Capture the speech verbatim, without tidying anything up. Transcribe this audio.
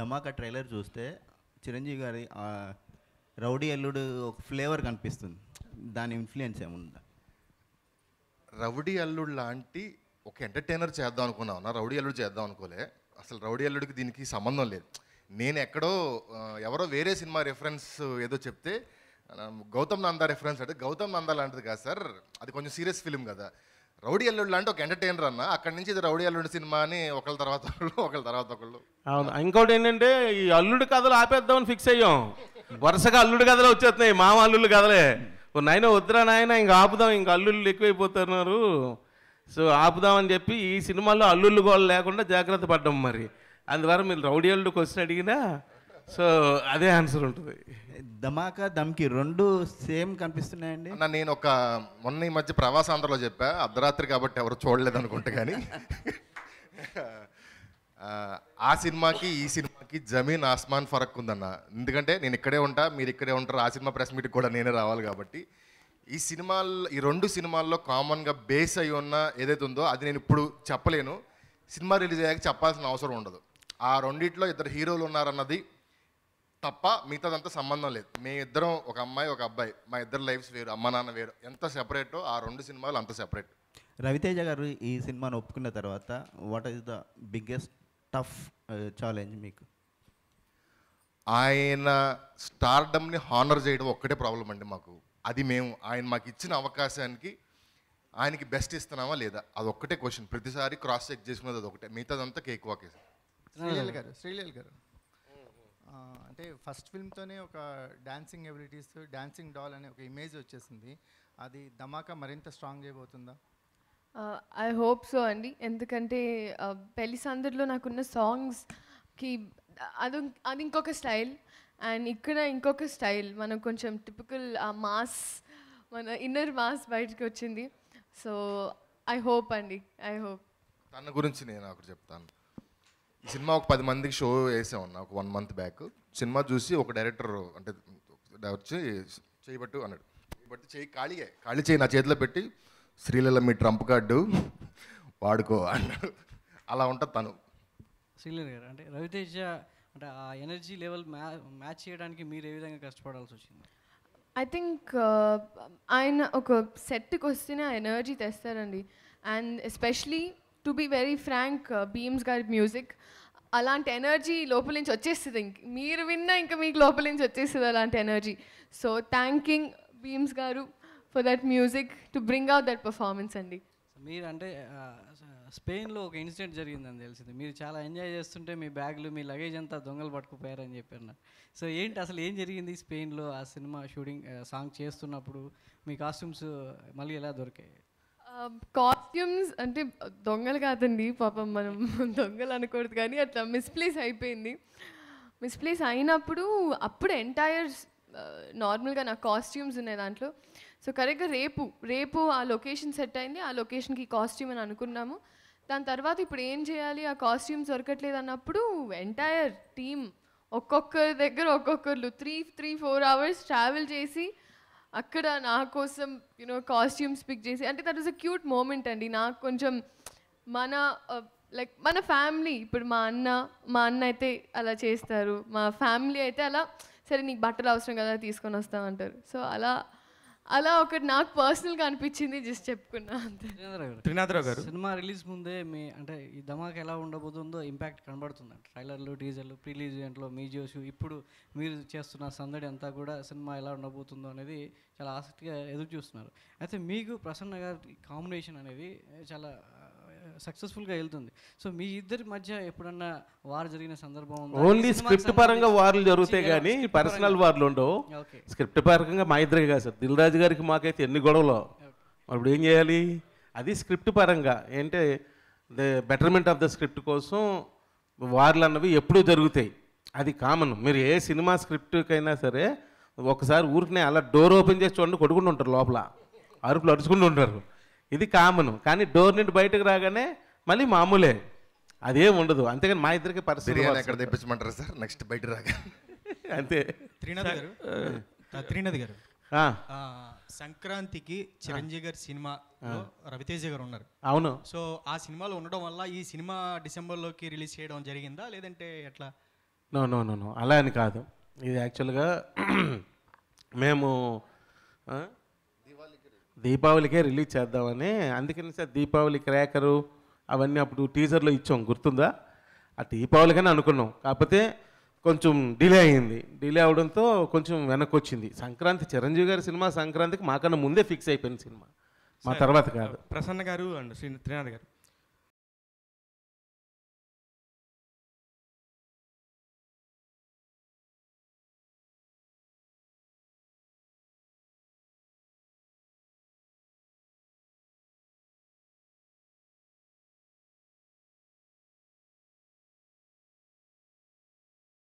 ధమాకా trailer చూస్తే చిరంజీవి గారి rowdy అల్లుడు ఒక ఫ్లేవర్ కనిపిస్తుంది, దాని ఇన్ఫ్లుయెన్స్ ఏముందా? రౌడీ అల్లుడు లాంటి ఒక ఎంటర్టైనర్ చేద్దాం అనుకున్నాం నా రౌడీ అల్లుడు చేద్దాం అనుకోలే. అసలు రౌడీ అల్లుడికి దీనికి సంబంధం లేదు. నేను ఎక్కడో ఎవరో వేరే సినిమా రెఫరెన్స్ ఏదో చెప్తే గౌతమ్ నందా రెఫరెన్స్ అంటే గౌతమ్ నందా లాంటిది కాదు సార్, అది కొంచెం సీరియస్ ఫిలిం కదా. రౌడీ అల్లుడు లాంటి ఒక ఎంటర్టైనర్ అన్న, అక్కడి నుంచి ఇది రౌడీ అల్లుడు సినిమా అని ఒకళ్ళ తర్వాత ఒకళ్ళు ఒకళ్ళ తర్వాత ఒకళ్ళు. అవును, ఇంకోటి ఏంటంటే ఈ అల్లుడు కథలు ఆపేద్దామని ఫిక్స్ అయ్యాం. వరుసగా అల్లుడు కథలు వచ్చేస్తున్నాయి, మామ అల్లుళ్ళు కథలే. నాయన వద్దురా నాయన ఇంకా ఆపుదాం, ఇంకా అల్లుళ్ళు ఎక్కువైపోతున్నారు, సో ఆపుదామని చెప్పి ఈ సినిమాలో అల్లుళ్ళు గోళ్ళు లేకుండా జాగ్రత్త పడ్డాం. మరి అందువల్ల మీరు రౌడీ అల్లుడు క్వశ్చన్ అడిగినా సో అదే ఆన్సర్ ఉంటుంది. ధమాకా దమ్కి రెండు సేమ్ కనిపిస్తున్నాయండి. నేను ఒక మొన్న ఈ మధ్య ప్రవాసాంధ్రలో చెప్పా, అర్ధరాత్రి కాబట్టి ఎవరు చూడలేదు అనుకుంటా, కానీ ఆ సినిమాకి ఈ సినిమాకి జమీన్ ఆస్మాన్ ఫరక్ ఉందన్న. ఎందుకంటే నేను ఇక్కడే ఉంటా, మీరు ఇక్కడే ఉంటారు, ఆ సినిమా ప్రెస్ మీట్కి కూడా నేనే రావాలి కాబట్టి. ఈ సినిమాల్లో ఈ రెండు సినిమాల్లో కామన్గా బేస్ అయి ఉన్న ఏదైతే ఉందో అది నేను ఇప్పుడు చెప్పలేను, సినిమా రిలీజ్ అయ్యాక చెప్పాల్సిన అవసరం ఉండదు. ఆ రెండిట్లో ఇద్దరు హీరోలు ఉన్నారన్నది తప్ప మిగతాదంతా సంబంధం లేదు. మేమిద్దరం ఒక అమ్మాయి ఒక అబ్బాయి, మా ఇద్దరు లైఫ్స్ వేరు, అమ్మ నాన్న వేరు, ఎంత సెపరేటో ఆ రెండు సినిమాలు అంత సెపరేట్. రవితేజ గారు ఈ సినిమాను ఒప్పుకున్న తర్వాత what is the biggest tough challenge మీకు? ఆయన స్టార్డమ్ని హానర్ చేయడం ఒక్కటే ప్రాబ్లం అండి మాకు. అది మేము ఆయన మాకు ఇచ్చిన అవకాశానికి ఆయనకి బెస్ట్ ఇస్తున్నామా లేదా, అదొక్కటే క్వశ్చన్. ప్రతిసారి క్రాస్ చెక్ చేసుకునేది అదొకటే, మిగతాదంతా కేక్ వాకే. శ్రీలీల గారు శ్రీలీల గారు అంటే ఫస్ట్ ఫిల్మ్తోనే ఒక డాన్సింగ్ ఎబిలిటీస్, డాన్సింగ్ డాల్ అనే ఒక ఇమేజ్ వచ్చేసింది. అది ధమాకా మరింత స్ట్రాంగ్ చేయబోతుందా? ఐ హోప్ సో అండి. ఎందుకంటే పెళ్లి సందర్లో నాకున్న సాంగ్స్కి అది అది ఇంకొక స్టైల్, అండ్ ఇక్కడ ఇంకొక స్టైల్. మనం కొంచెం టిపికల్ ఆ మాస్, మన ఇన్నర్ మాస్ బయటకు వచ్చింది. సో ఐ హోప్ అండి, ఐ హోప్. తన గురించి నేను ఒకటి చెప్తాను. ఈ సినిమా ఒక పది మందికి షో వేసామన్నా ఒక వన్ మంత్ బ్యాక్. సినిమా చూసి ఒక డైరెక్టర్ అంటే వచ్చి చేయబట్టు అన్నాడు, చేయబట్టు చేయి ఖాళీయే, ఖాళీ చేయి నా చేతిలో పెట్టి శ్రీలీల మీ ట్రంప్ కార్డు వాడుకో అన్నాడు. అలా ఉంటుంది తను. శ్రీలీల గారు అంటే రవితేజ అంటే ఆ ఎనర్జీ లెవెల్ మ్యా మ్యాచ్ చేయడానికి మీరు ఏ విధంగా కష్టపడాల్సి వచ్చింది? ఐ థింక్ ఆయన ఒక సెట్కి వస్తేనే ఎనర్జీ తెస్తారండి. And especially to be very frank Bheems గారి మ్యూజిక్, అలాంటి ఎనర్జీ లోపల నుంచి వచ్చేస్తుంది. ఇంక మీరు విన్నా ఇంకా మీకు లోపల నుంచి వచ్చేస్తుంది అలాంటి ఎనర్జీ. సో థ్యాంకింగ్ భీమ్స్ గారు for that music to bring out that performance అండి. మీరు అంటే స్పెయిన్లో ఒక ఇన్సిడెంట్ జరిగిందని తెలిసింది, మీరు చాలా ఎంజాయ్ చేస్తుంటే మీ బ్యాగ్లు మీ లగేజ్ అంతా దొంగలు పట్టుకుపోయారని చెప్పారు నాకు. సో ఏంటి అసలు ఏం జరిగింది స్పెయిన్లో ఆ సినిమా షూటింగ్ సాంగ్ చేస్తున్నప్పుడు? మీ కాస్ట్యూమ్స్ మళ్ళీ ఎలా దొరికాయి? కాస్ట్యూమ్స్ అంటే దొంగలు కాదండి, పాపం మనం దొంగలు అనకూడదు, కానీ అట్లా మిస్ప్లేస్ అయిపోయింది. మిస్ప్లేస్ అయినప్పుడు అప్పుడు ఎంటైర్ నార్మల్గా నా కాస్ట్యూమ్స్ ఉన్నాయి దాంట్లో. సో కరెక్ట్గా రేపు రేపు ఆ లొకేషన్ సెట్ అయింది, ఆ లొకేషన్కి కాస్ట్యూమ్ అని అనుకున్నాము. దాని తర్వాత ఇప్పుడు ఏం చేయాలి, ఆ కాస్ట్యూమ్స్ దొరకట్లేదు అన్నప్పుడు ఎంటైర్ టీమ్ ఒక్కొక్కరి దగ్గర ఒక్కొక్కరు three three four hours travel చేసి అక్కడ నా కోసం యూనో కాస్ట్యూమ్స్ పిక్ చేసి, అంటే that is a cute moment అండి. నాకు కొంచెం మన లైక్ మన ఫ్యామిలీ, ఇప్పుడు మా అన్న మా అన్న అయితే అలా చేస్తారు, మా ఫ్యామిలీ అయితే అలా సరే నీకు బట్టలు అవసరం కదా తీసుకొని వస్తామంటారు. సో అలా అలా ఒకటి నాకు పర్సనల్గా అనిపించింది, జస్ట్ చెప్పుకున్నా అంతే. త్రినాథరావు గారు, సినిమా రిలీజ్ ముందే మీ అంటే ఈ ధమాకా ఎలా ఉండబోతుందో ఇంపాక్ట్ కనబడుతుంది. ట్రైలర్లు, టీజర్లు, ప్రిలీజ్ ఈవెంట్లో మీ జోషు, ఇప్పుడు మీరు చేస్తున్న సందడి అంతా కూడా సినిమా ఎలా ఉండబోతుందో అనేది చాలా ఆసక్తిగా ఎదురు చూస్తున్నారు. అయితే మీకు ప్రసన్న గారి కాంబినేషన్ అనేది చాలా సక్సెస్ఫుల్గా వెళ్తుంది. సో మీ ఇద్దరి మధ్య ఎప్పుడన్నా వార్ జరిగిన సందర్భం? ఓన్లీ స్క్రిప్ట్ పరంగా వార్లు జరుగుతాయి కానీ పర్సనల్ వార్లు ఉండవు. స్క్రిప్ట్ పరంగా మా ఇద్దరికి కాదు సార్, దిల్ రాజు గారికి మాకైతే ఎన్ని గొడవలు. ఇప్పుడు ఏం చేయాలి, అది స్క్రిప్ట్ పరంగా ఏంటంటే the betterment of the script కోసం వార్లు అన్నవి ఎప్పుడూ జరుగుతాయి, అది కామన్. మీరు ఏ సినిమా స్క్రిప్ట్కైనా సరే ఒకసారి ఊరికనే అలా డోర్ ఓపెన్ చేసి చూడండి, కొట్టుకుంటూ ఉంటారు, లోపల అరుపులు అరుచుకుంటూ ఉంటారు, ఇది కామన్. కానీ డోర్ నుండి బయటకు రాగానే మళ్ళీ మామూలే, అదేం ఉండదు. అంతేకాని మా ఇద్దరికి పరిస్థితి సార్ నెక్స్ట్ బయట రాగా అంతే. త్రినాథ్ గారు త్రినాథ్ గారు సంక్రాంతికి చిరంజీవి గారి సినిమా రవితేజ గారు ఉన్నారు. అవును. సో ఆ సినిమాలో ఉండడం వల్ల ఈ సినిమా డిసెంబర్లోకి రిలీజ్ చేయడం జరిగిందా లేదంటే ఎట్లా? No, no, no, no. Ala ani kaadu. This actually ga, memo. Deepavali ke release chadda vane. Andike nisha Deepavali krayakaru. Avanni appudu teaser lo ichcham gurtunda. A Deepavali kena anukunno. Kapathe కొంచెం delay అయింది. Delay అవడంతో కొంచెం వెనక్కి వచ్చింది. సంక్రాంతి చిరంజీవి గారి cinema సంక్రాంతికి మాకన్నా ముందే ఫిక్స్ అయిపోయింది సినిమా, మా తర్వాత కాదు. ప్రసన్న గారు అండ్ శ్రీనాథ్ గారు